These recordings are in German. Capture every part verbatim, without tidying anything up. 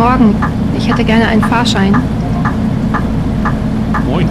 Morgen. Ich hätte gerne einen Fahrschein. Moin.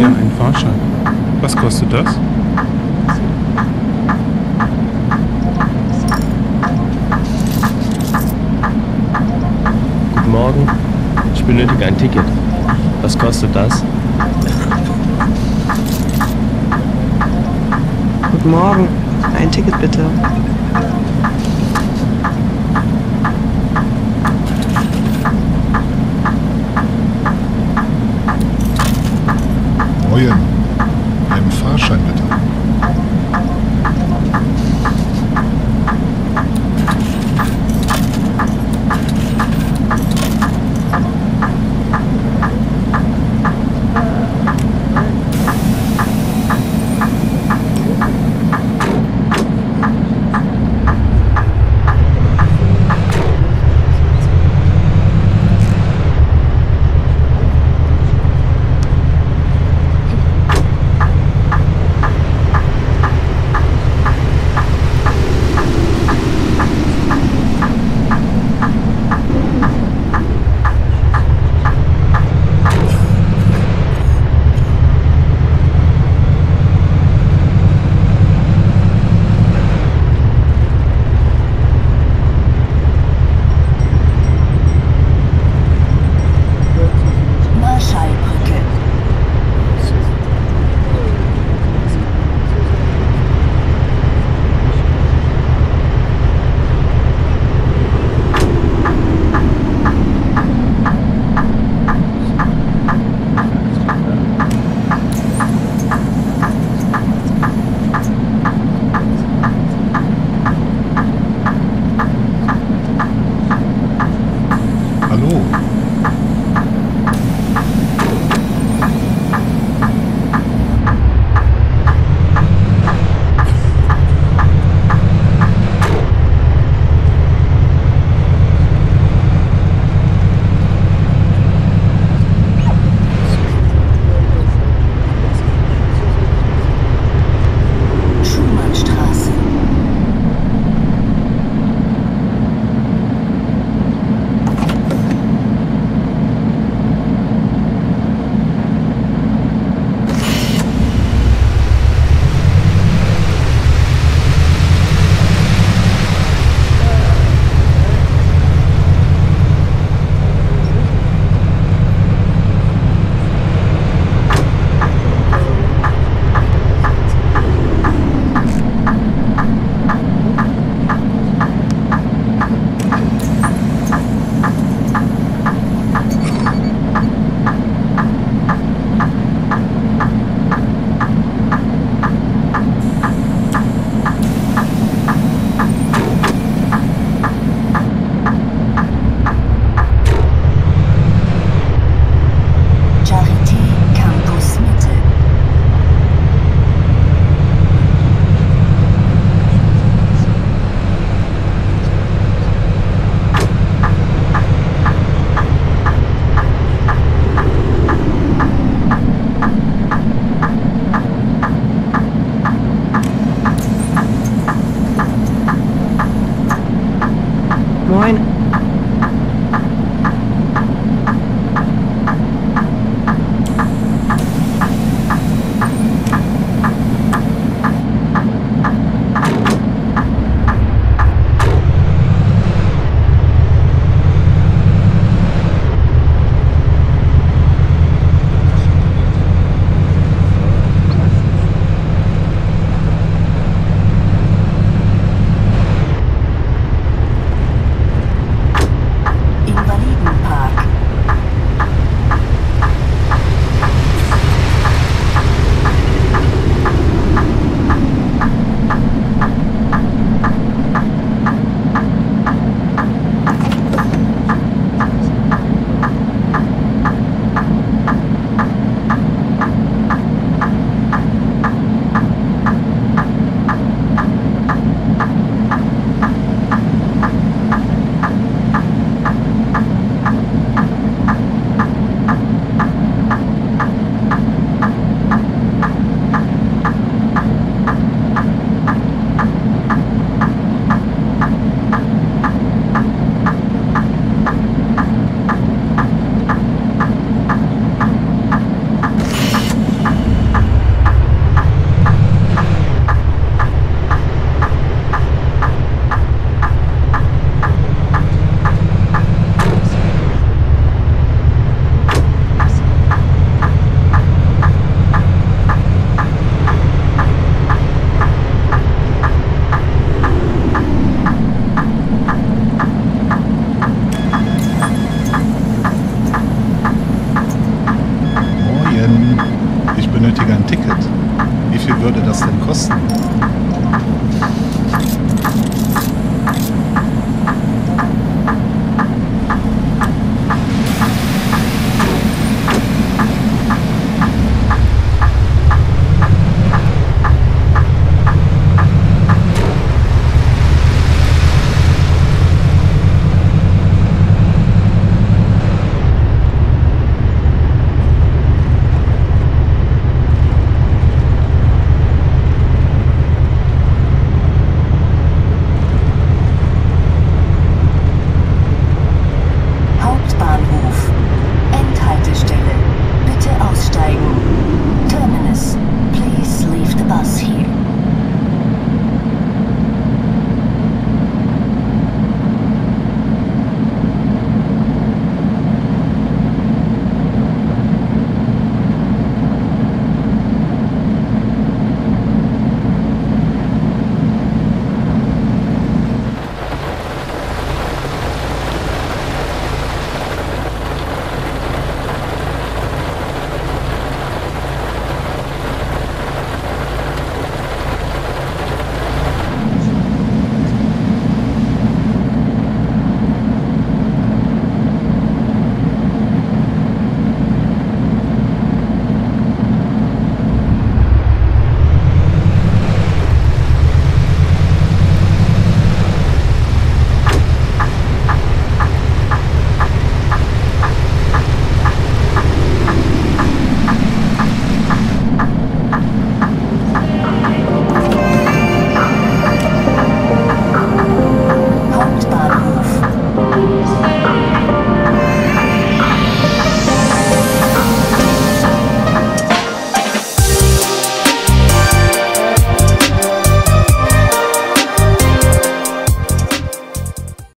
Nein. Ein Fahrschein. Was kostet das? Guten Morgen. Ich benötige ein Ticket. Was kostet das? Guten Morgen. Ein Ticket bitte. Einen Fahrschein bitte. Moin.